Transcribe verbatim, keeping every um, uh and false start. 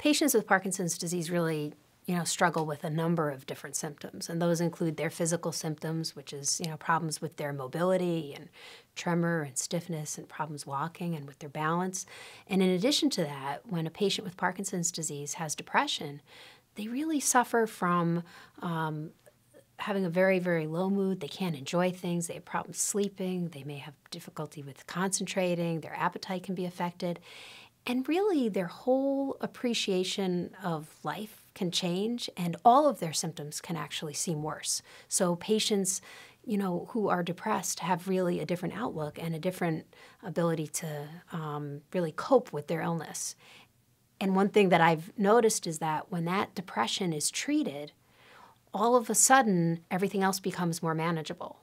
Patients with Parkinson's disease really, you know, struggle with a number of different symptoms, and those include their physical symptoms, which is, you know, problems with their mobility and tremor and stiffness and problems walking and with their balance. And in addition to that, when a patient with Parkinson's disease has depression, they really suffer from um, having a very, very low mood. They can't enjoy things. They have problems sleeping. They may have difficulty with concentrating. Their appetite can be affected. And really, their whole appreciation of life can change, and all of their symptoms can actually seem worse. So patients, you know, who are depressed have really a different outlook and a different ability to um, really cope with their illness. And one thing that I've noticed is that when that depression is treated, all of a sudden, everything else becomes more manageable.